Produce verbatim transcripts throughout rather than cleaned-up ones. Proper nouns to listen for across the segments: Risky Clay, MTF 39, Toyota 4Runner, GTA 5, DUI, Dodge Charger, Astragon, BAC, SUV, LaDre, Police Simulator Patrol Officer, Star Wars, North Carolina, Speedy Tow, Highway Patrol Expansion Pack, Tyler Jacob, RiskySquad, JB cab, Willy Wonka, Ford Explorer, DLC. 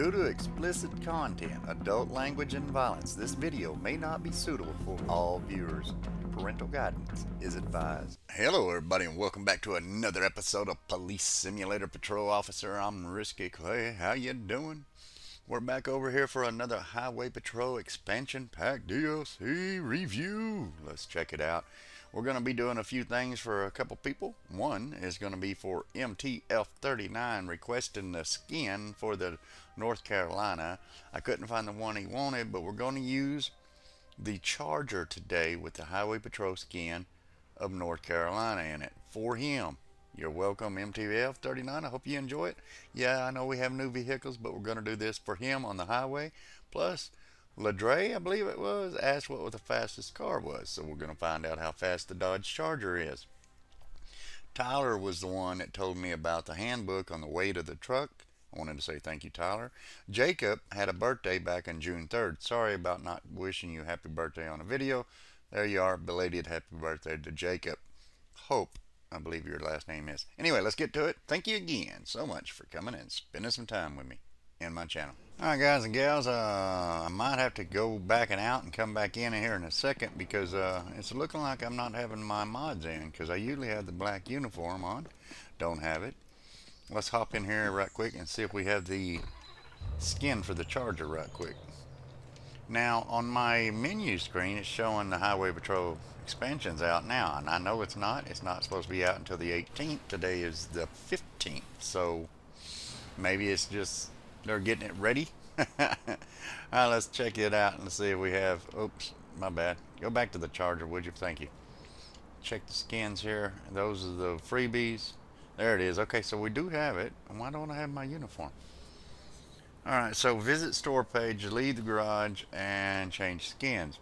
Due to explicit content, adult language, and violence, this video may not be suitable for all viewers. Parental guidance is advised. Hello everybody and welcome back to another episode of Police Simulator Patrol Officer. I'm Risky Clay. How you doing? We're back over here for another Highway Patrol Expansion Pack D L C review. Let's check it out. We're going to be doing a few things for a couple people. One is going to be for M T F thirty-nine requesting the skin for the North Carolina. I couldn't find the one he wanted, but we're going to use the Charger today with the Highway Patrol skin of North Carolina in it for him. You're welcome, M T F thirty-nine. I hope you enjoy it. Yeah, I know we have new vehicles, but we're going to do this for him on the highway. Plus, LaDre, I believe it was, asked what the fastest car was. So we're going to find out how fast the Dodge Charger is. Tyler was the one that told me about the handbook on the weight of the truck. I wanted to say thank you, Tyler. Jacob had a birthday back on June third. Sorry about not wishing you happy birthday on a video. There you are, belated happy birthday to Jacob. Hope, I believe your last name is. Anyway, let's get to it. Thank you again so much for coming and spending some time with me and my channel. Alright guys and gals, uh, I might have to go back and out and come back in here in a second because uh, it's looking like I'm not having my mods in because I usually have the black uniform on. Don't have it. Let's hop in here right quick and see if we have the skin for the Charger right quick. Now on my menu screen it's showing the Highway Patrol expansions out now, and I know it's not. It's not supposed to be out until the eighteenth. Today is the fifteenth, so maybe it's just they're getting it ready. Alright, let's check it out and see if we have... Oops, my bad. Go back to the Charger, would you? Thank you. Check the skins here. Those are the freebies. There it is. Okay, so we do have it. Why don't I have my uniform? Alright, so visit store page, leave the garage, and change skins.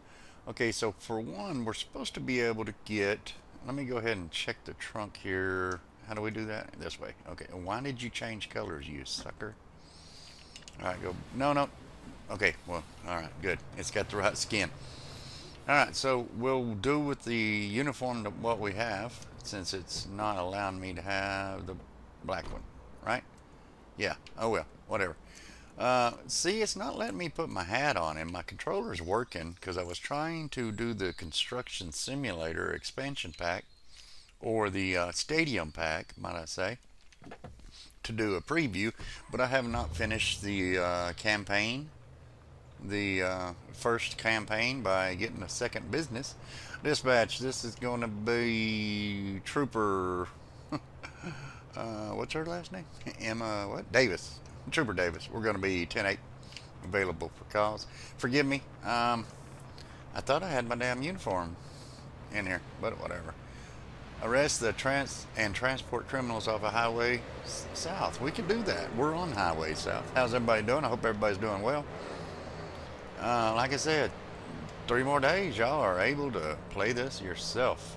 Okay, so for one, we're supposed to be able to get... Let me go ahead and check the trunk here. How do we do that? This way. Okay, why did you change colors, you sucker? Alright, go. No, no. Okay, well, alright, good. It's got the right skin. Alright, so we'll do with the uniform what we have, since it's not allowing me to have the black one, right? Yeah, oh well, whatever. Uh, see, it's not letting me put my hat on, and my controller's working because I was trying to do the Construction Simulator Expansion Pack, or the uh, Stadium Pack, might I say, to do a preview, but I have not finished the uh, campaign, the uh, first campaign by getting a second business. Dispatch, this is going to be Trooper, uh, what's her last name? Emma, what? Davis, Trooper Davis. We're going to be ten eight available for calls. Forgive me, um, I thought I had my damn uniform in here, but whatever. Arrest the trans and transport criminals off a highway south. We can do that. We're on Highway South. How's everybody doing? I hope everybody's doing well. Uh, like I said, three more days. Y'all are able to play this yourself.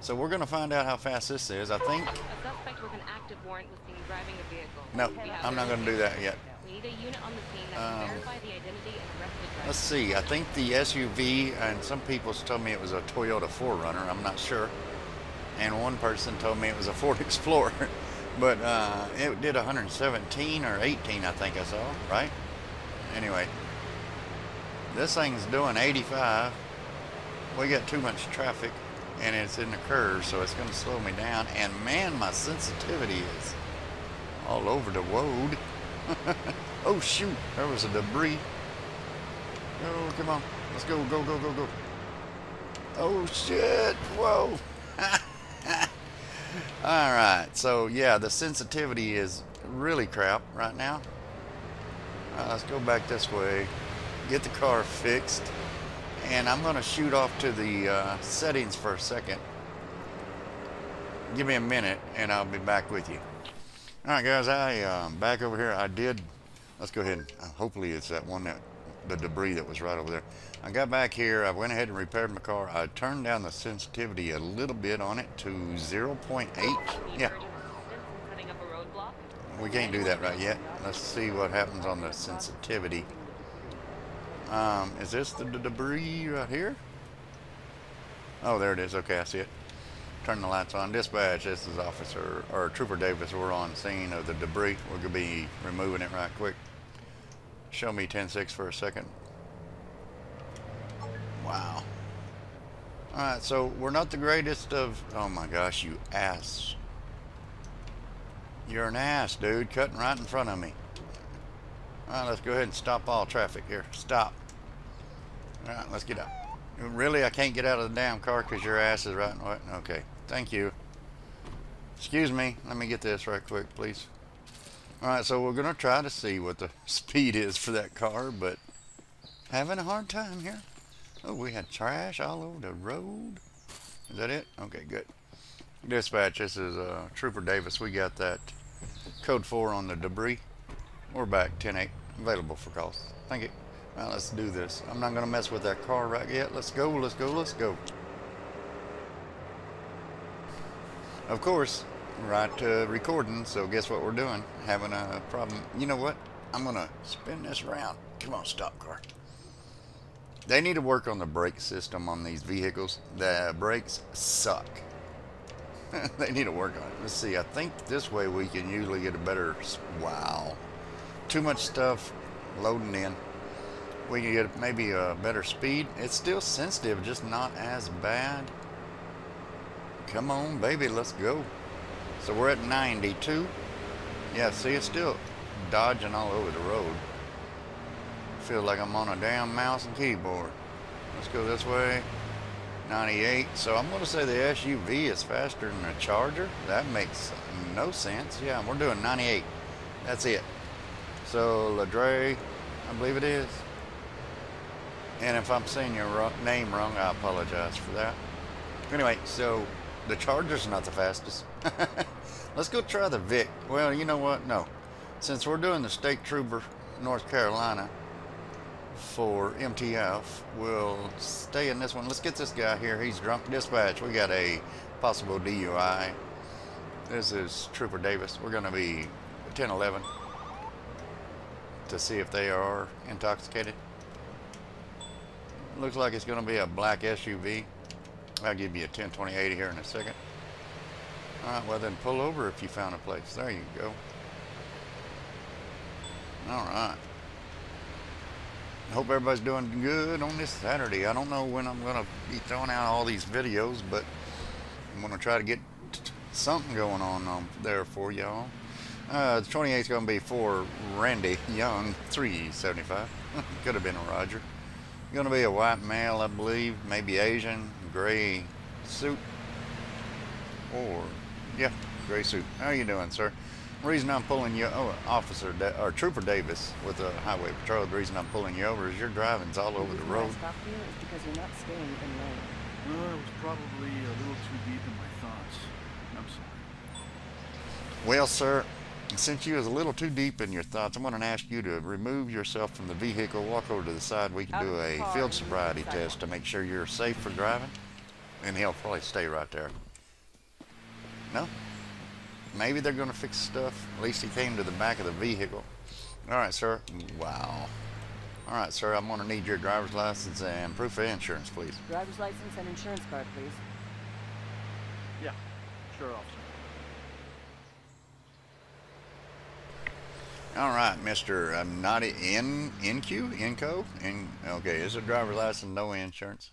So we're going to find out how fast this is. I think. A suspect with an active warrant was seen driving a vehicle. No, I'm not going to do that yet. We need a unit on the scene that can verify the identity and arrest the driver. Let's see. I think the S U V, and some people told me it was a Toyota four runner. I'm not sure. And one person told me it was a Ford Explorer, but uh, it did one seventeen or eighteen, I think I saw, right? Anyway, this thing's doing eighty-five. We got too much traffic, and it's in the curve, so it's going to slow me down. And man, my sensitivity is all over the road. Oh shoot, there was a debris. Oh, come on, let's go, go, go, go, go. Oh shit, whoa. Alright, so yeah, the sensitivity is really crap right now. Uh, let's go back this way, get the car fixed, and I'm going to shoot off to the uh, settings for a second. Give me a minute and I'll be back with you. Alright guys, I uh, back over here. I did, let's go ahead and uh, hopefully it's that one, that the debris that was right over there. I got back here, I went ahead and repaired my car. I turned down the sensitivity a little bit on it to zero point eight. Yeah, we can't do that right yet. Let's see what happens on the sensitivity. Um, is this the debris right here? Oh, there it is. Okay, I see it. Turn the lights on. Dispatch, this is Officer or Trooper Davis. We're on scene of the debris. We're gonna be removing it right quick. show me ten six for a second. Wow. Alright, so we're not the greatest of... Oh my gosh, you ass. You're an ass, dude. Cutting right in front of me. Alright, let's go ahead and stop all traffic here. Stop. Alright, let's get out. Really, I can't get out of the damn car because your ass is right in what? Okay, thank you. Excuse me. Let me get this right quick, please. Alright, so we're going to try to see what the speed is for that car, but having a hard time here. Oh, we had trash all over the road. Is that it? Okay, good. Dispatch, this is uh, Trooper Davis. We got that code four on the debris. We're back, ten eight. Available for calls. Thank you. Now well, let's do this. I'm not going to mess with that car right yet. Let's go, let's go, let's go. Of course, right uh, recording, so guess what we're doing? Having a problem. You know what? I'm going to spin this around. Come on, stop car. They need to work on the brake system on these vehicles. The brakes suck. They need to work on it. Let's see. I think this way we can usually get a better... Wow. Too much stuff loading in. We can get maybe a better speed. It's still sensitive, just not as bad. Come on, baby. Let's go. So we're at ninety-two. Yeah, see, it's still dodging all over the road. Feels like I'm on a damn mouse and keyboard. Let's go this way. ninety-eight. So I'm going to say the S U V is faster than the Charger. That makes no sense. Yeah, we're doing ninety-eight. That's it. So LaDre, I believe it is. And if I'm saying your name wrong, I apologize for that. Anyway, so the Charger's not the fastest. Let's go try the Vic. Well, you know what? No. Since we're doing the State Trooper, North Carolina, for M T F, we'll stay in this one. Let's get this guy here. He's drunk. Dispatch, we got a possible D U I. This is Trooper Davis. We're going to be ten eleven to see if they are intoxicated. Looks like it's going to be a black S U V. I'll give you a ten twenty eighty here in a second. All right, well then pull over if you found a place. There you go. All right. Hope everybody's doing good on this Saturday. I don't know when I'm going to be throwing out all these videos, but I'm going to try to get something going on um, there for y'all. Uh, the twenty-eight's going to be for Randy Young, three seventy-five. Could have been a Roger. Going to be a white male, I believe, maybe Asian, gray suit, or, yeah, gray suit. How you doing, sir? The reason I'm pulling you, oh, Officer, or Trooper Davis with the Highway Patrol, the reason I'm pulling you over is your driving's all over the road. The reason I stopped you is because you're not staying in lane. Well, I was probably a little too deep in my thoughts. I'm sorry. Well, sir, since you was a little too deep in your thoughts, I'm going to ask you to remove yourself from the vehicle, walk over to the side. We can do a field sobriety test to make sure you're safe for driving, and he'll probably stay right there. No? Maybe they're going to fix stuff. At least he came to the back of the vehicle. All right, sir. Wow. All right, sir. I'm going to need your driver's license and proof of insurance, please. Driver's license and insurance card, please. Yeah. Sure, officer. All right, Mister I'm not in N Q, N C O. In, okay, it's a driver's license, no insurance.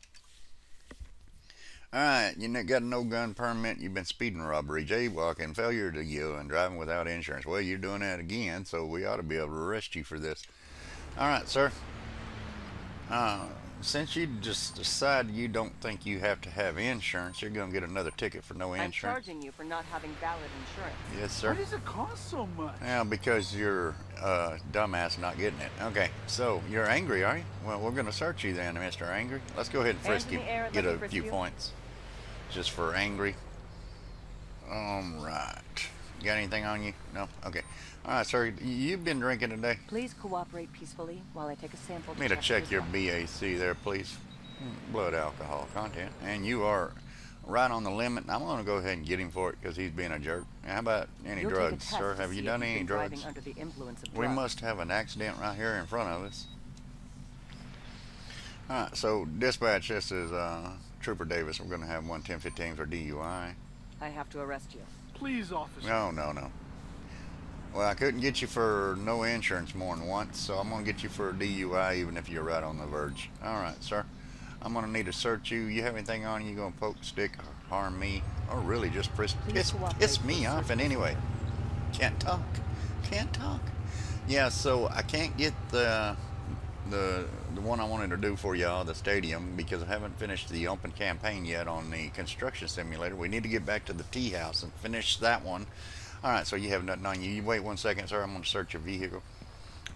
All right, you got a no-gun permit. You've been speeding, robbery, jaywalking, failure to yield, and driving without insurance. Well, you're doing that again, so we ought to be able to arrest you for this. All right, sir. Uh, since you just decided you don't think you have to have insurance, you're going to get another ticket for no insurance. I'm charging you for not having valid insurance. Yes, sir. Why does it cost so much? Yeah, because you're uh, dumbass not getting it. Okay, so you're angry, are you? Well, we're going to search you then, Mister Angry. Let's go ahead and frisk you. Get a few points. Just for angry. All right. You got anything on you? No? Okay. All right, sir. You've been drinking today. Please cooperate peacefully while I take a sample. Let me to check your B A C there, please. Blood alcohol content. And you are right on the limit. I'm going to go ahead and get him for it because he's being a jerk. How about any drugs, sir? Have you done any drugs? Under the influence of drugs? We must have an accident right here in front of us. All right, so dispatch, this is uh, Trooper Davis. We're going to have one ten fifteen for D U I. I have to arrest you. Please, officer. No, no, no. Well, I couldn't get you for no insurance more than once, so I'm going to get you for a D U I even if you're right on the verge. All right, sir. I'm going to need to search you. You have anything on you going to poke, stick, or harm me, or really just piss, piss, piss me off in any way? Can't talk. Can't talk. Yeah, so I can't get the, the, the one I wanted to do for y'all, the stadium, because I haven't finished the open campaign yet on the construction simulator. We need to get back to the tea house and finish that one. All right, so you have nothing on you. You wait one second, sir. I'm going to search your vehicle.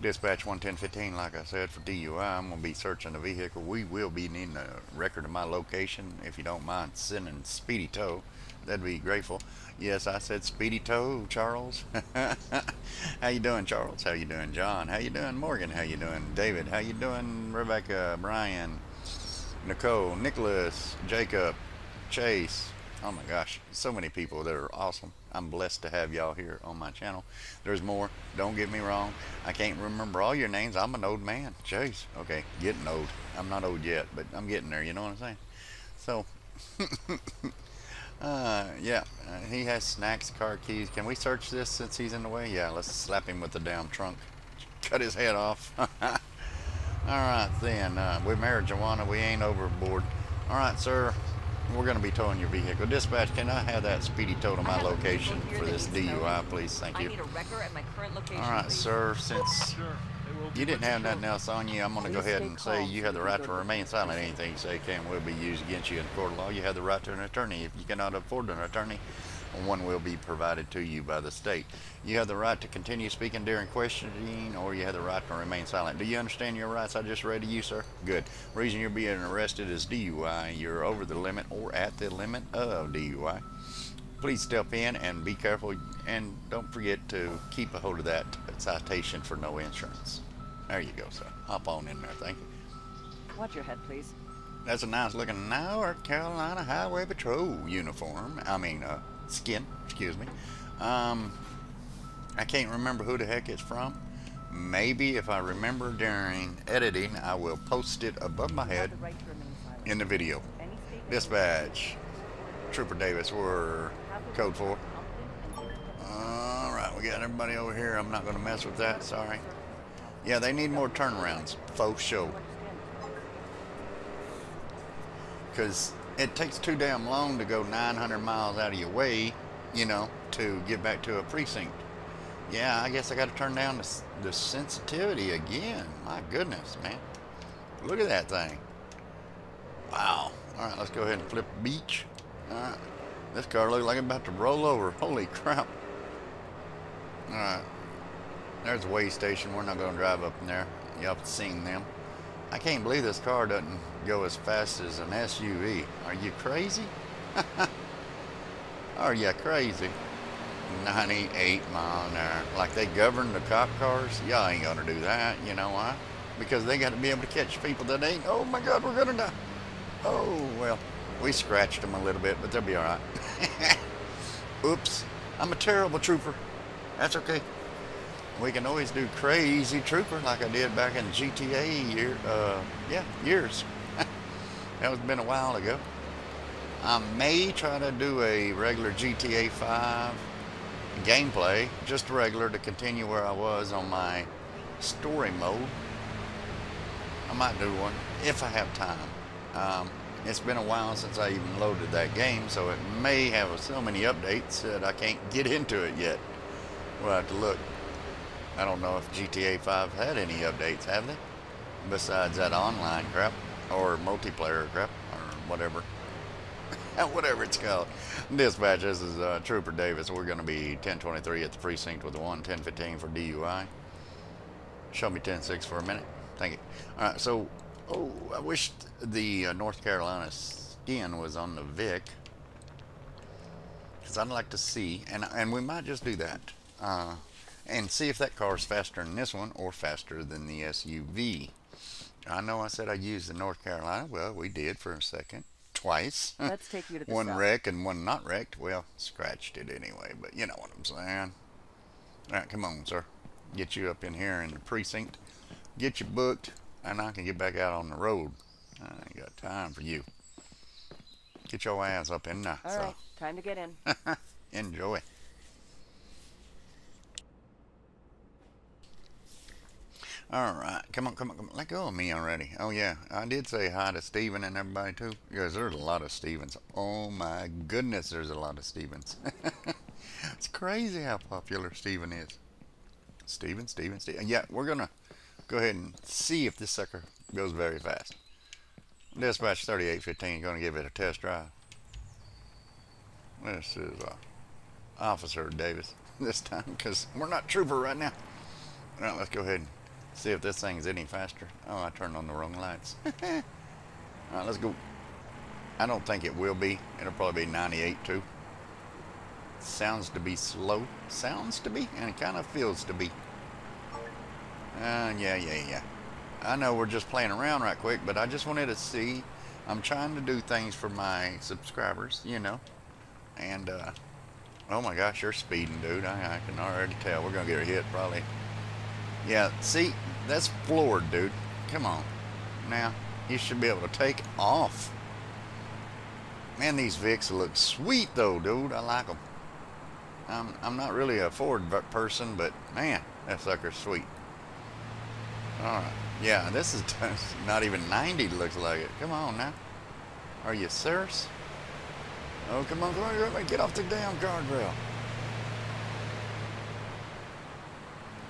Dispatch one ten fifteen, like I said, for D U I. I'm going to be searching the vehicle. We will be needing a record of my location. If you don't mind sending Speedy Tow, that'd be grateful. Yes, I said Speedy Tow, Charles. How you doing, Charles? How you doing, John? How you doing, Morgan? How you doing, David? How you doing, Rebecca, Brian, Nicole, Nicholas, Jacob, Chase? Oh my gosh, so many people that are awesome. I'm blessed to have y'all here on my channel. There's more, don't get me wrong. I can't remember all your names. I'm an old man. Jeez, okay, getting old. I'm not old yet, but I'm getting there, you know what I'm saying? So, uh, yeah, uh, he has snacks, car keys. Can we search this since he's in the way? Yeah, let's slap him with the damn trunk. Cut his head off. All right, then, uh, we're marijuana, we ain't overboard. All right, sir. We're going to be towing your vehicle. Dispatch, can I have that Speedy Tow to my location for this D U I, please? Thank you. I need a wrecker at my current location. All right, sir. Since you didn't have nothing else on you, I'm going to go ahead and say you have the right to remain silent. Anything you say can will be used against you in court of law. You have the right to an attorney. If you cannot afford an attorney, one will be provided to you by the state. You have the right to continue speaking during questioning, or you have the right to remain silent. Do you understand your rights I just read to you, sir? Good. Reason you're being arrested is D U I. You're over the limit or at the limit of D U I. Please step in and be careful, and don't forget to keep a hold of that citation for no insurance. There you go, sir. Hop on in there. Thank you. Watch your head, please. That's a nice looking North Carolina Highway Patrol uniform. I mean, uh, skin, excuse me. Um, I can't remember who the heck it's from. Maybe if I remember during editing, I will post it above my head in the video. Dispatch, Trooper Davis, we're code four. All right, we got everybody over here. I'm not going to mess with that, sorry. Yeah, they need more turnarounds, faux show. Because it takes too damn long to go nine hundred miles out of your way, you know, to get back to a precinct. Yeah, I guess I got to turn down the, the sensitivity again. My goodness, man. Look at that thing. Wow. All right, let's go ahead and flip the beach. All right. This car looks like it's about to roll over. Holy crap. All right. There's a weigh station. We're not going to drive up in there. Y'all have seen them. I can't believe this car doesn't go as fast as an S U V. Are you crazy? Are you crazy? ninety-eight mile an hour. Like they govern the cop cars? Y'all ain't gonna do that. You know why? Because they gotta be able to catch people that ain't, oh my God, we're gonna die. Oh, well, we scratched them a little bit, but they'll be all right. Oops, I'm a terrible trooper. That's okay. We can always do crazy trooper like I did back in G T A year, uh, yeah, years. That was been a while ago. I may try to do a regular G T A five gameplay, just regular to continue where I was on my story mode. I might do one if I have time. Um, it's been a while since I even loaded that game, so it may have so many updates that I can't get into it yet. We'll have to look. I don't know if G T A five had any updates, have they? Besides that online crap, or multiplayer crap, or whatever. Whatever it's called. Dispatch, this is uh, Trooper Davis. We're going to be ten twenty-three at the precinct with the one, ten fifteen for D U I. Show me ten six for a minute. Thank you. All right, so, oh, I wish the uh, North Carolina skin was on the Vic. Because I'd like to see, and, and we might just do that. Uh... and see if that car is faster than this one or faster than the S U V. I know I said I used the North Carolina. Well, we did for a second. Twice. Let's take you to the one side. Wrecked and one not wrecked. Well, scratched it anyway, but you know what I'm saying. All right, come on, sir. Get you up in here in the precinct. Get you booked, and I can get back out on the road. I ain't got time for you. Get your ass up in there. All so. Right, time to get in. Enjoy. Alright, come on, come on, come on. Let go of me already. Oh, yeah. I did say hi to Steven and everybody, too. Because there's a lot of Stevens. Oh, my goodness, there's a lot of Stevens. It's crazy how popular Steven is. Steven, Steven, Steven. Yeah, we're going to go ahead and see if this sucker goes very fast. Dispatch thirty-eight fifteen is going to give it a test drive. This is uh, Officer Davis this time, because we're not trooper right now. All right, let's go ahead and see if this thing's any faster. Oh, I turned on the wrong lights. All right, let's go. I don't think it will be. It'll probably be ninety-eight too. Sounds to be slow. Sounds to be, and it kind of feels to be. Uh, yeah, yeah, yeah. I know we're just playing around right quick, but I just wanted to see. I'm trying to do things for my subscribers, you know. And, uh, oh my gosh, you're speeding, dude. I, I can already tell. We're going to get a hit, probably. Yeah, see, that's floored, dude. Come on. Now, you should be able to take off. Man, these Vicks look sweet, though, dude. I like them. I'm, I'm not really a Ford person, but, man, that sucker's sweet. All right. Yeah, this is not even ninety, looks like it. Come on, now. Are you serious? Oh, come on, come on, everybody, get off the damn guardrail.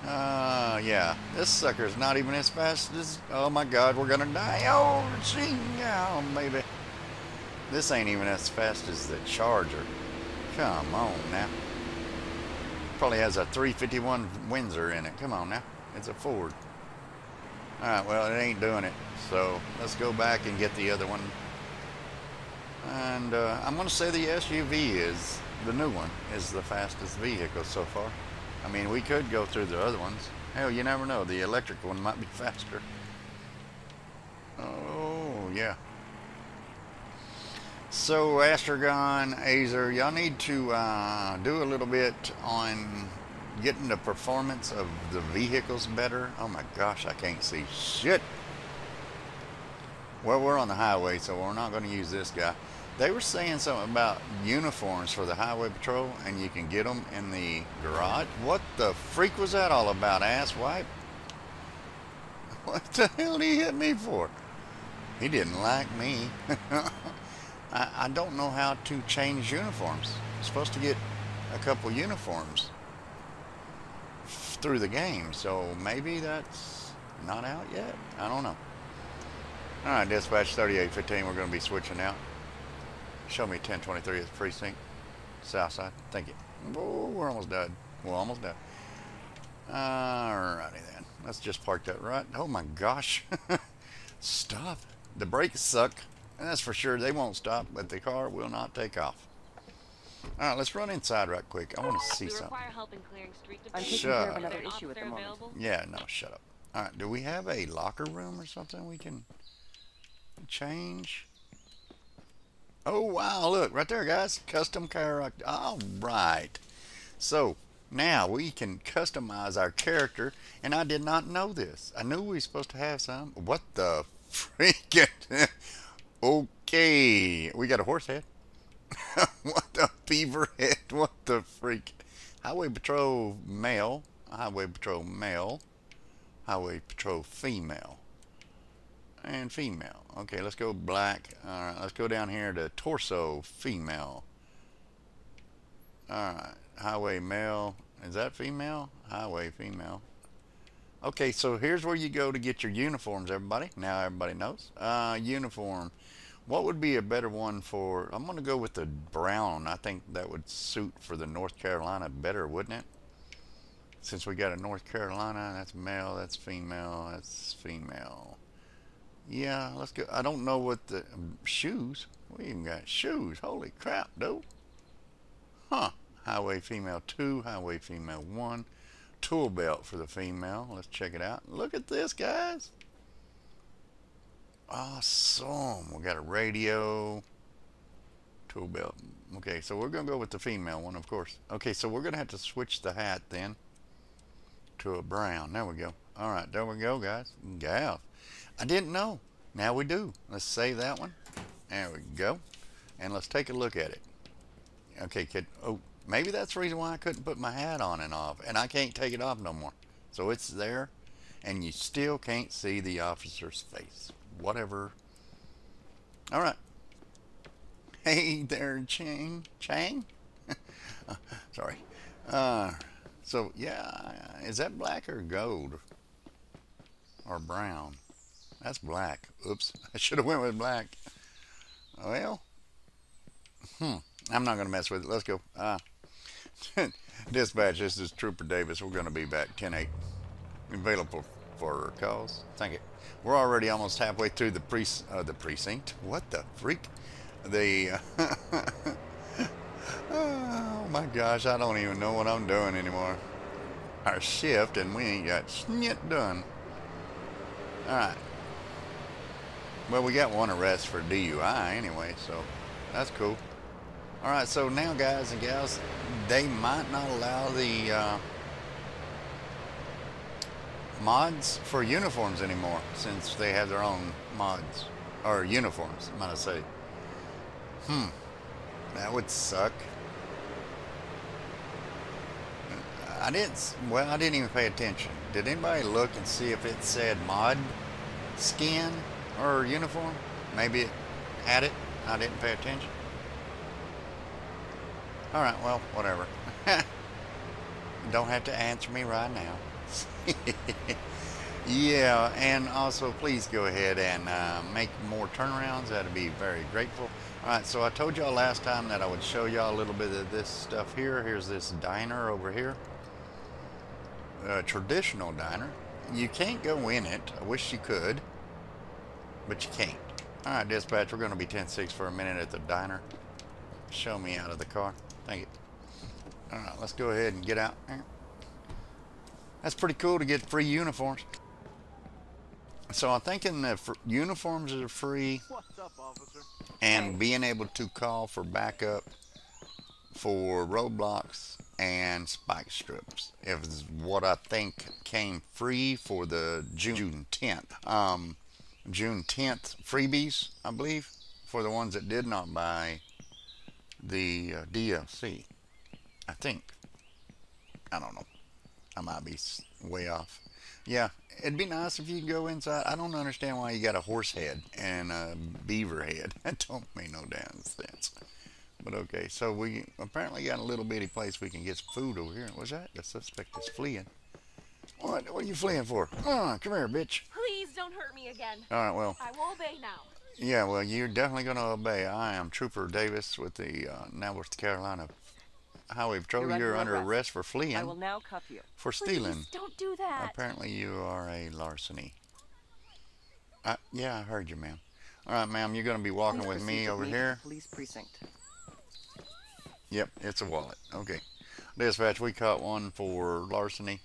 Uh, yeah, this sucker's not even as fast as, oh my God, we're gonna die. Oh, gee, oh, baby. This ain't even as fast as the Charger. Come on, now. Probably has a three fifty-one Windsor in it. Come on, now. It's a Ford. All right, well, it ain't doing it. So let's go back and get the other one. And uh, I'm going to say the S U V is, the new one, is the fastest vehicle so far. I mean, we could go through the other ones. Hell, you never know. The electric one might be faster. Oh, yeah. So, Astragon, Azer, y'all need to uh, do a little bit on getting the performance of the vehicles better. Oh, my gosh, I can't see shit. Well, we're on the highway, so we're not going to use this guy. They were saying something about uniforms for the highway patrol, and you can get them in the garage. What the freak was that all about, asswipe? What the hell did he hit me for? He didn't like me. I, I don't know how to change uniforms. I'm supposed to get a couple uniforms through the game, so maybe that's not out yet. I don't know. All right, dispatch thirty-eight fifteen, we're going to be switching out. Show me ten twenty-three at the precinct, south side. Thank you. Oh, we're almost dead. We're almost dead. All righty then. Let's just park that right. Oh, my gosh. Stop. The brakes suck, and that's for sure. They won't stop, but the car will not take off. All right, let's run inside right quick. I want to see something. I'm taking care of another issue at the moment. Yeah, no, shut up. All right, do we have a locker room or something we can... change. Oh wow, look right there, guys. Custom character. All right, so now we can customize our character, and I did not know this. I knew we were supposed to have some. What the freaking okay, we got a horse head. What the beaver head. What the freak. Highway patrol male, highway patrol male, highway patrol female, and female. Okay, let's go black. All right, let's go down here to torso female. All right, highway male. Is that female? Highway female. Okay, so here's where you go to get your uniforms, everybody. Now everybody knows. Uh, uniform. What would be a better one for... I'm going to go with the brown. I think that would suit for the North Carolina better, wouldn't it? Since we got a North Carolina, that's male, that's female, that's female. Yeah, let's go. I don't know what the um, shoes. We even got shoes. Holy crap, dude. Huh. Highway female two, highway female one. Tool belt for the female. Let's check it out. Look at this, guys. Awesome. We got a radio. Tool belt. Okay, so we're going to go with the female one, of course. Okay, so we're going to have to switch the hat then to a brown. There we go. All right, there we go, guys. Gals. I didn't know. Now we do. Let's save that one. There we go. And let's take a look at it. Okay, kid. Oh, maybe that's the reason why I couldn't put my hat on and off. And I can't take it off no more. So it's there. and you still can't see the officer's face. Whatever. Alright. Hey there, Chang. Chang? uh, sorry. Uh, so, yeah, is that black or gold? Or brown? That's black. Oops, I should have went with black. Well, hmm, I'm not going to mess with it. Let's go. Uh, dispatch, this is Trooper Davis. We're going to be back ten eight. Available for calls. Thank you. We're already almost halfway through the, pre uh, the precinct. What the freak? The... Uh, oh my gosh, I don't even know what I'm doing anymore. Our shift, and we ain't got shit done. Alright. Well, we got one arrest for D U I anyway, so that's cool. Alright, so now, guys and gals, they might not allow the uh, mods for uniforms anymore, since they have their own mods, or uniforms, might I say. Hmm. That would suck. I didn't, well, I didn't even pay attention. Did anybody look and see if it said mod, skin, or uniform? Maybe it had it. I didn't pay attention. All right, well, whatever. Don't have to answer me right now. Yeah, and also please go ahead and uh, make more turnarounds. That'd be very grateful. All right, so I told y'all last time that I would show y'all a little bit of this stuff here. Here's this diner over here. A traditional diner. You can't go in it. I wish you could, but you can't. All right, dispatch, we're going to be ten six for a minute at the diner. Show me out of the car. Thank you. All right, let's go ahead and get out. That's pretty cool to get free uniforms. So I'm thinking that for uniforms are free. What's up, officer? And being able to call for backup for roadblocks and spike strips is what I think came free for the June tenth. Um, June tenth freebies, I believe, for the ones that did not buy the uh, D L C. I think. I don't know. I might be way off. Yeah, it'd be nice if you could go inside. I don't understand why you got a horse head and a beaver head. That don't make no damn sense. But okay, so we apparently got a little bitty place we can get some food over here. What's that? The suspect is fleeing. What? What are you fleeing for? Oh, come here, bitch. Please don't hurt me again. All right, well. I will obey now. Yeah, well, you're definitely going to obey. I am Trooper Davis with the uh, North Carolina Highway Patrol. You're, you're under arrest. arrest for fleeing. I will now cuff you. For stealing. Please don't do that. Apparently, you are a larceny. I, yeah, I heard you, ma'am. All right, ma'am, you're going to be walking with me over here. Police precinct. Yep, it's a wallet. Okay. Dispatch, we caught one for larceny.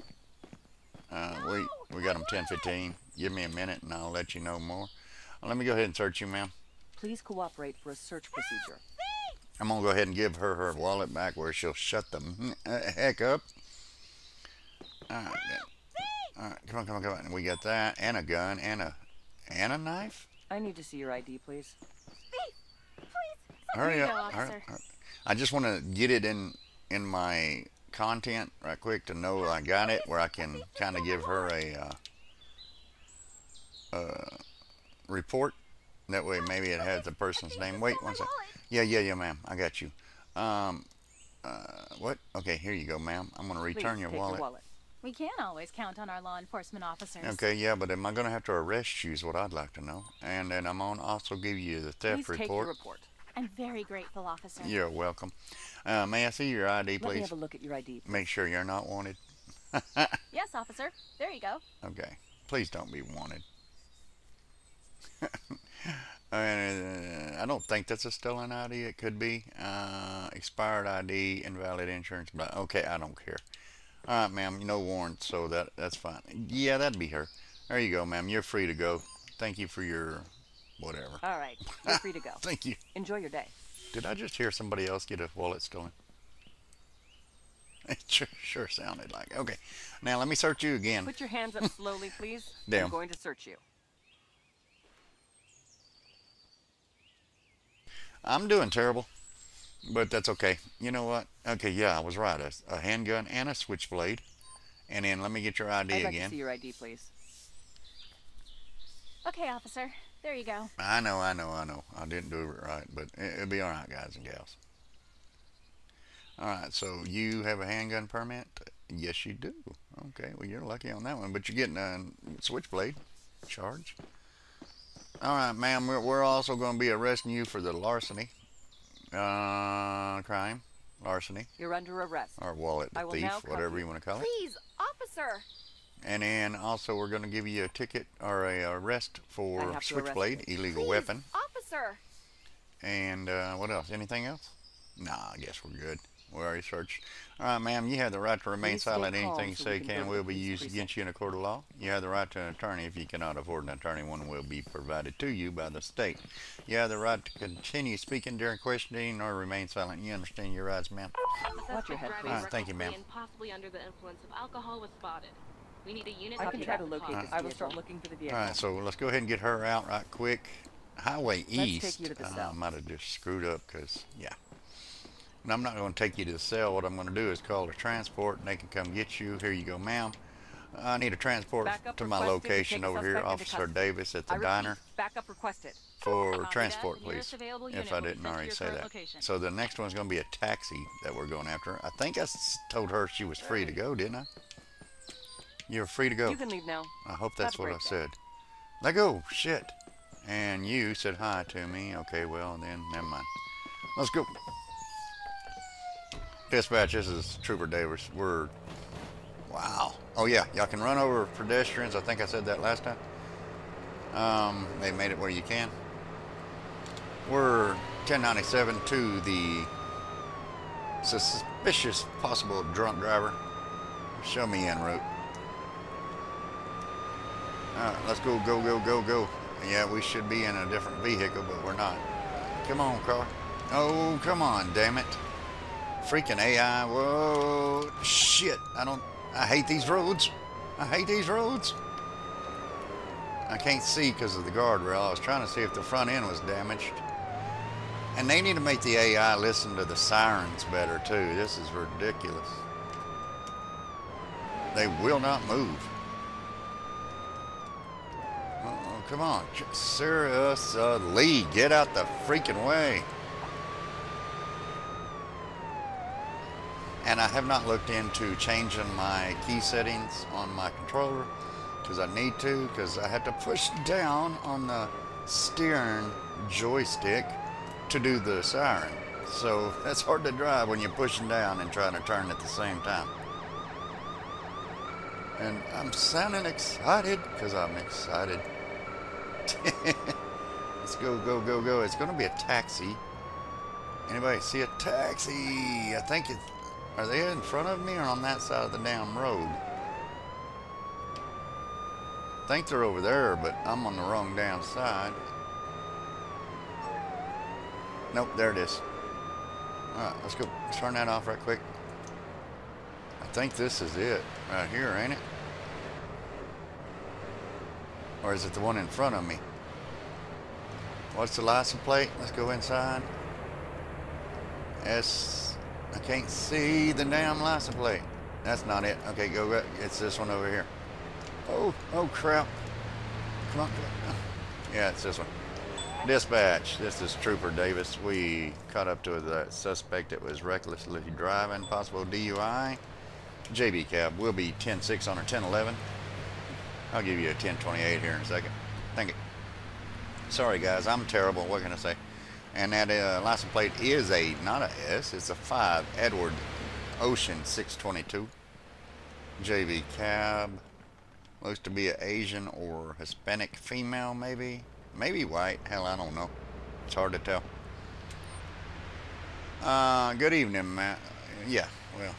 Uh, no, we, we got him ten fifteen. Give me a minute and I'll let you know more. Let me go ahead and search you, ma'am. Please cooperate for a search procedure. I'm going to go ahead and give her her wallet back where she'll shut the heck up. All right. All right, come on, come on, come on. We got that and a gun and a, and a knife. I need to see your I D, please. Please, please. Hurry up. Hurry up. I just want to get it in in my content right quick to know I got it, where I can kind of give her a uh, uh, report. That way, maybe it has the person's name. Wait one second. Yeah, yeah, yeah, ma'am. I got you. Um, uh, what? Okay, here you go, ma'am. I'm going to return your wallet. your wallet. We can't always count on our law enforcement officers. Okay, yeah, but am I going to have to arrest you is what I'd like to know. And then I'm going to also give you the theft please report. Take your report. I'm very grateful, officer. You're welcome. Uh, may I see your I D, please? Let me have a look at your I D, please. Make sure you're not wanted. Yes, officer. There you go. Okay. Please don't be wanted. I don't think that's a stolen I D. It could be. Uh, expired I D, invalid insurance. Blah. Okay, I don't care. All right, ma'am. No warrant, so that that's fine. Yeah, that'd be her. There you go, ma'am. You're free to go. Thank you for your... whatever. All right, you're free to go. Thank you. Enjoy your day. Did I just hear somebody else get a wallet stolen? It sure, sure sounded like it. Okay, now let me search you again. Put your hands up slowly, please. Damn. I'm going to search you. I'm doing terrible, but that's okay. You know what? Okay, yeah, I was right. A, a handgun and a switchblade. And then let me get your I D I'd like again. To see your I D, please. Okay, officer. There you go. I know, I know, I know. I didn't do it right, but it'll be all right, guys and gals. All right, so you have a handgun permit? Yes, you do. Okay, well, you're lucky on that one, but you're getting a switchblade charge. All right, ma'am, we're, we're also going to be arresting you for the larceny uh, crime. Larceny. You're under arrest. Or wallet thief, whatever you want to call it. Please, officer. And then also we're going to give you a ticket or a arrest for switchblade, illegal Please, weapon. Officer. And uh, what else? Anything else? Nah, I guess we're good. We already searched. All right, ma'am, you have the right to remain Please silent. Anything you so say can will be used precinct. against you in a court of law. You have the right to an attorney. If you cannot afford an attorney, one will be provided to you by the state. You have the right to continue speaking during questioning or remain silent. You understand your rights, ma'am? Watch your head, please. All right, thank you, ma'am. Possibly under the influence of alcohol was spotted. We need a unit. I can try to locate this. I will start looking for the vehicle. All right, so let's go ahead and get her out right quick. Highway East. Let's take you to the cell. I might have just screwed up because, yeah. And I'm not going to take you to the cell. What I'm going to do is call a transport, and they can come get you. Here you go, ma'am. I need a transport to my location over here, Officer Davis at the diner. Backup requested. For transport, please, if I didn't already say that. So the next one's going to be a taxi that we're going after. I think I told her she was free to go, didn't I? You're free to go. You can leave now. I hope that's what I said. Let go. Shit. And you said hi to me. Okay, well, then, never mind. Let's go. Dispatch, this is Trooper Davis. We're... Wow. Oh, yeah. Y'all can run over pedestrians. I think I said that last time. Um, they made it where you can. We're ten ninety-seven to the suspicious possible drunk driver. Show me en route. All right, let's go, go, go, go, go. Yeah, we should be in a different vehicle, but we're not. Come on, car. Oh, come on, damn it. Freaking A I. Whoa. Shit. I don't... I hate these roads. I hate these roads. I can't see because of the guardrail. I was trying to see if the front end was damaged. And they need to make the A I listen to the sirens better, too. This is ridiculous. They will not move. Come on, seriously, get out the freaking way. And I have not looked into changing my key settings on my controller because I need to, because I had to push down on the steering joystick to do the siren. So that's hard to drive when you're pushing down and trying to turn at the same time. And I'm sounding excited because I'm excited. Let's go, go, go, go. It's going to be a taxi. Anybody see a taxi? I think it's... Are they in front of me or on that side of the damn road? I think they're over there, but I'm on the wrong damn side. Nope, there it is. Alright, let's go. Let's turn that off right quick. I think this is it. Right here, ain't it? Or is it the one in front of me? What's the license plate? Let's go inside. S. I can't see the damn license plate. That's not it. Okay, go back. It's this one over here. Oh, oh crap. Come on. Yeah, it's this one. Dispatch. This is Trooper Davis. We caught up to the suspect that was recklessly driving. Possible D U I. J B cab will be ten six on her ten eleven. I'll give you a ten twenty-eight here in a second. Thank you. Sorry, guys. I'm terrible. What can I say? And that uh, license plate is a, not a S, it's a five, Edward Ocean six twenty-two. J V cab. Looks to be an Asian or Hispanic female, maybe. Maybe white. Hell, I don't know. It's hard to tell. Uh, good evening, Matt. Yeah, well.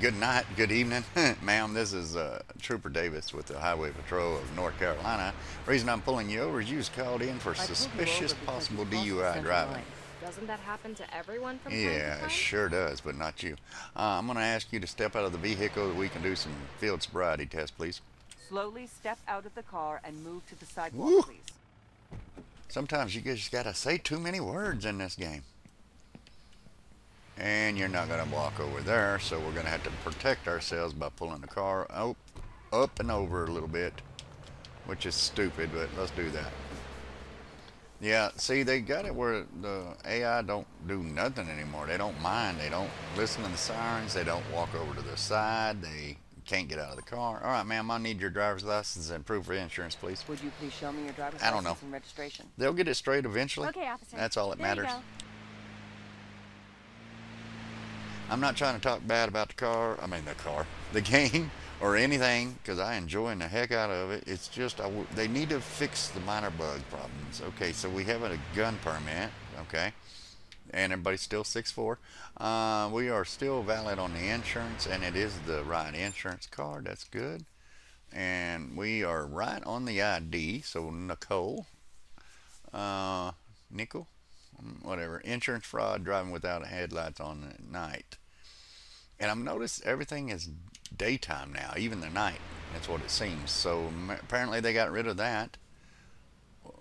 Good night, good evening. Ma'am, this is uh, Trooper Davis with the Highway Patrol of North Carolina. The reason I'm pulling you over is you was called in for suspicious possible D U I driving. Doesn't that happen to everyone from time to time? Yeah, it sure does, but not you. Uh, I'm going to ask you to step out of the vehicle that we can do some field sobriety tests, please. Slowly step out of the car and move to the sidewalk, Woo! please. Sometimes you just got to say too many words in this game. And you're not going to walk over there, so we're going to have to protect ourselves by pulling the car up, up and over a little bit. which is stupid, but let's do that. Yeah, see, they got it where the A I don't do nothing anymore. They don't mind. They don't listen to the sirens. They don't walk over to the side. They can't get out of the car. All right, ma'am, I need your driver's license and proof of insurance, please. Would you please show me your driver's I don't license know. and registration? They'll get it straight eventually. Okay, officer. That's all that there matters. You go. I'm not trying to talk bad about the car. I mean, the car, the game, or anything, because I enjoying the heck out of it. It's just I w they need to fix the minor bug problems. Okay, so we have a gun permit. Okay, and everybody's still six foot four. Uh, we are still valid on the insurance, and it is the right insurance card. That's good. And we are right on the I D. So Nicole, uh, Nicole, whatever. Insurance fraud, driving without headlights on at night. And I've noticed everything is daytime now, even the night. That's what it seems. So apparently they got rid of that,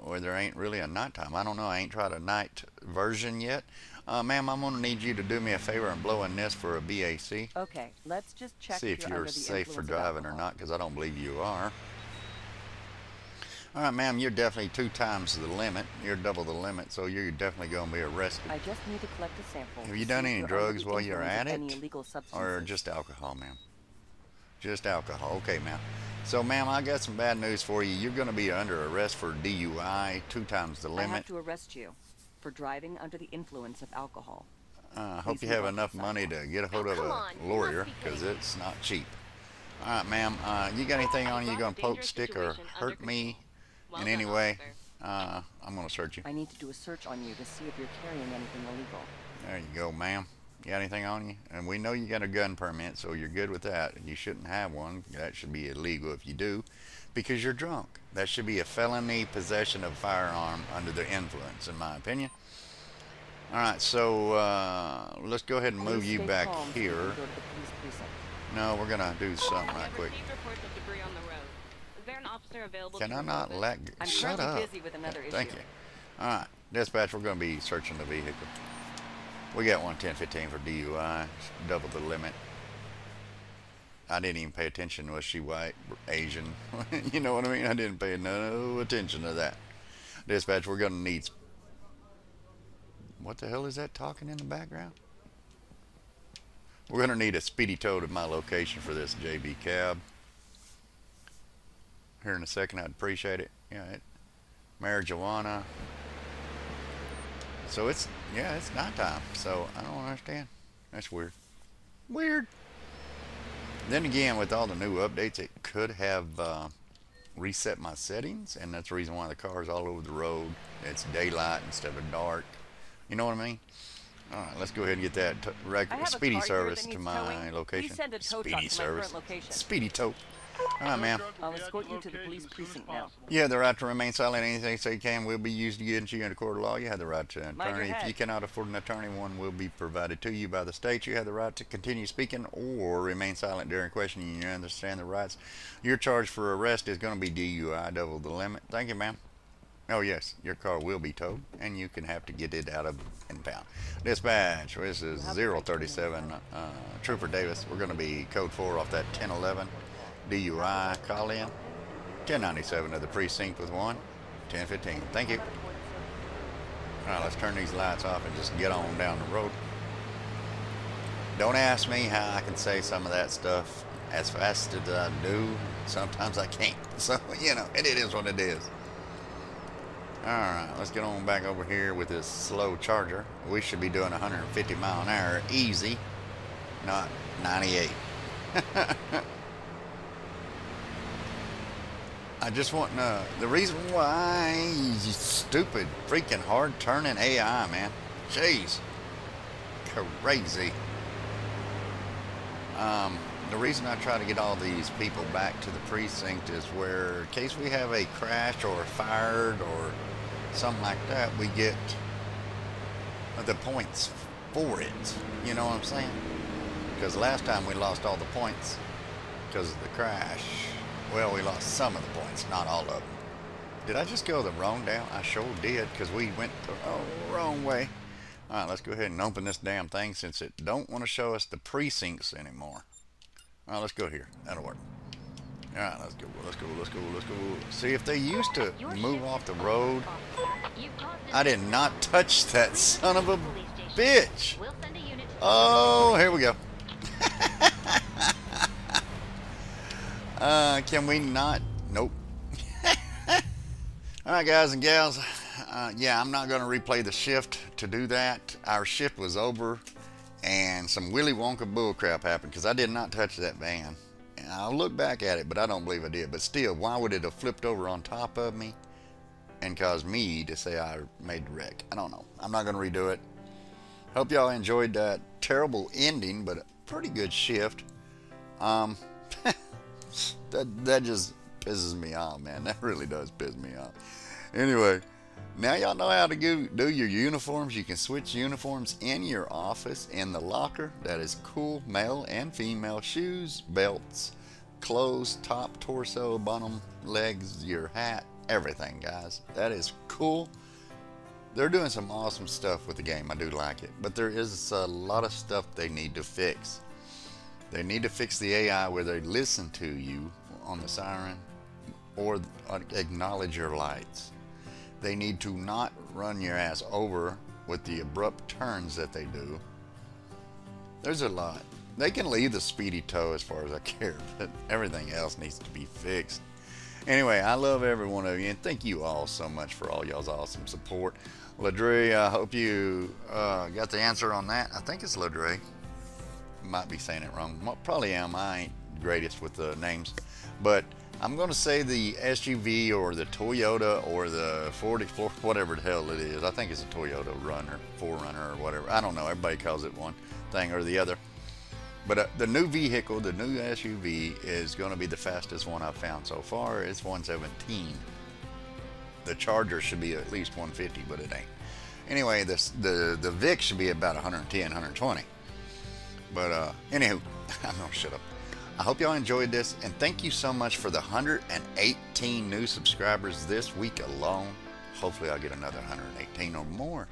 or there ain't really a nighttime. I don't know. I ain't tried a night version yet. Uh, ma'am, I'm gonna need you to do me a favor and blow in this for a B A C. Okay, let's just check. See if you're, you're safe for driving or not, because I don't believe you are. All right, ma'am, you're definitely two times the limit. You're double the limit, so you're definitely going to be arrested. I just need to collect a sample. Have you done any drugs while you're at it? Any illegal substances? Or just alcohol, ma'am? Just alcohol. Okay, ma'am. So, ma'am, I got some bad news for you. You're going to be under arrest for D U I, two times the limit. I have to arrest you for driving under the influence of alcohol. I uh, hope you have enough money to get a hold of a lawyer, because it's not cheap. All right, ma'am. Uh, you got anything on you? You going to poke, stick, or hurt me? In any way, uh, I'm going to search you. I need to do a search on you to see if you're carrying anything illegal. There you go, ma'am. You got anything on you? And we know you got a gun permit, so you're good with that. You shouldn't have one. That should be illegal if you do, because you're drunk. That should be a felony possession of a firearm under the influence, in my opinion. All right, so uh, let's go ahead and move you back here. So you can go to the police precinct. No, we're going to do something right quick. Can I not let go? Shut up. Busy with another issue. Thank you. All right, dispatch, we're going to be searching the vehicle. We got one ten fifteen for D U I, double the limit. I didn't even pay attention. Was she white, Asian? You know what I mean? I didn't pay no attention to that. Dispatch, we're going to need... What the hell is that talking in the background? We're going to need a Speedy Tow to my location for this J B cab. Here in a second, I'd appreciate it. Yeah, it, marijuana. So it's, yeah, it's nighttime. So I don't understand. That's weird. Weird. Then again, with all the new updates, it could have uh, reset my settings, and that's the reason why the car's all over the road. It's daylight instead of dark. You know what I mean? All right, let's go ahead and get that t record, speedy service to my location. Speedy service. Speedy Tow. All right, ma'am. I'll escort you to the police precinct now. You have the right to remain silent. Anything you say can will be used against you in a court of law. You have the right to an attorney. If you cannot afford an attorney, one will be provided to you by the state. You have the right to continue speaking or remain silent during questioning. You understand the rights. Your charge for arrest is going to be D U I, double the limit. Thank you, ma'am. Oh, yes, your car will be towed, and you can have to get it out of impound. Dispatch, this is zero three seven, uh, Trooper Davis. We're going to be code four off that ten eleven. D U I call-in, ten ninety-seven of the precinct with one, ten fifteen. Thank you. All right, let's turn these lights off and just get on down the road. Don't ask me how I can say some of that stuff as fast as I do. Sometimes I can't. So, you know, it is what it is. All right, let's get on back over here with this slow charger. We should be doing one hundred fifty mile an hour easy, not ninety-eight. I just want to uh, the reason why you stupid freaking hard turning A I, man. Jeez, crazy. Um, the reason I try to get all these people back to the precinct is where in case we have a crash or fired or something like that, we get the points for it. You know what I'm saying? Because last time we lost all the points because of the crash. Well, we lost some of the points, not all of them. Did I just go the wrong down? I sure did, because we went the oh, wrong way. All right, let's go ahead and open this damn thing since it don't want to show us the precincts anymore. All right, let's go here. That'll work. All right, let's go, let's go, let's go, let's go. See, if they used to move off the road, I did not touch that son of a bitch. Oh, here we go. uh, can we not? Nope. All right, guys and gals. Uh, yeah, I'm not going to replay the shift to do that. Our shift was over, and some Willy Wonka bullcrap happened because I did not touch that van. And I'll look back at it, but I don't believe I did. But still, why would it have flipped over on top of me and caused me to say I made the wreck? I don't know. I'm not going to redo it. Hope y'all enjoyed that terrible ending, but a pretty good shift. Um, that, that just pisses me off, man. That really does piss me off. Anyway, now y'all know how to do, do your uniforms. You can switch uniforms in your office, in the locker. That is cool. Male and female shoes, belts, clothes, top, torso, bottom, legs, your hat, everything, guys. That is cool. They're doing some awesome stuff with the game. I do like it. But there is a lot of stuff they need to fix. They need to fix the A I where they listen to you on the siren or acknowledge your lights. They need to not run your ass over with the abrupt turns that they do. There's a lot. They can leave the Speedy Tow as far as I care, but everything else needs to be fixed. Anyway, I love every one of you, and thank you all so much for all y'all's awesome support. LaDre, I hope you uh, got the answer on that. I think it's LaDre. Might be saying it wrong. Probably am. I ain't greatest with the names, but I'm going to say the S U V or the Toyota or the Ford Explorer, whatever the hell it is. I think it's a Toyota Runner, four runner or whatever. I don't know. Everybody calls it one thing or the other. But uh, the new vehicle, the new S U V, is going to be the fastest one I've found so far. It's one seventeen. The Charger should be at least one fifty, but it ain't. Anyway, this, the, the Vic should be about one ten, one twenty. But uh, anywho, I'm going to shut up. I hope y'all enjoyed this, and thank you so much for the one hundred eighteen new subscribers this week alone. Hopefully I'll get another one hundred eighteen or more.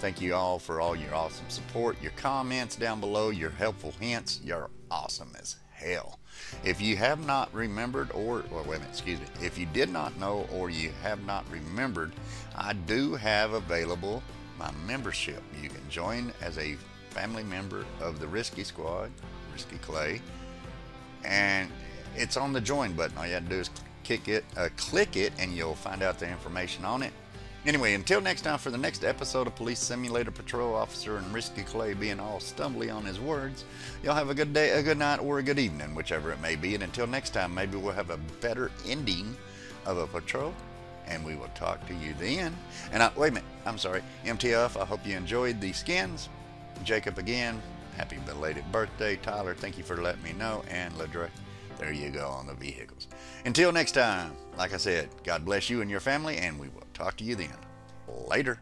Thank you all for all your awesome support, your comments down below, your helpful hints. You're awesome as hell. If you have not remembered or, well, wait a minute, excuse me. If you did not know or you have not remembered, I do have available my membership. You can join as a family member of the Risky Squad, Risky Clay, and it's on the join button. All you have to do is kick it, uh, click it, and you'll find out the information on it. Anyway, until next time for the next episode of Police Simulator Patrol Officer and Risky Clay being all stumbly on his words, y'all have a good day, a good night, or a good evening, whichever it may be. And until next time, maybe we'll have a better ending of a patrol, and we will talk to you then. And I, wait a minute, I'm sorry, M T F, I hope you enjoyed the skins. Jacob again, happy belated birthday. Tyler, thank you for letting me know. And LaDre, there you go on the vehicles. Until next time, like I said, God bless you and your family, and we will talk to you then. Later.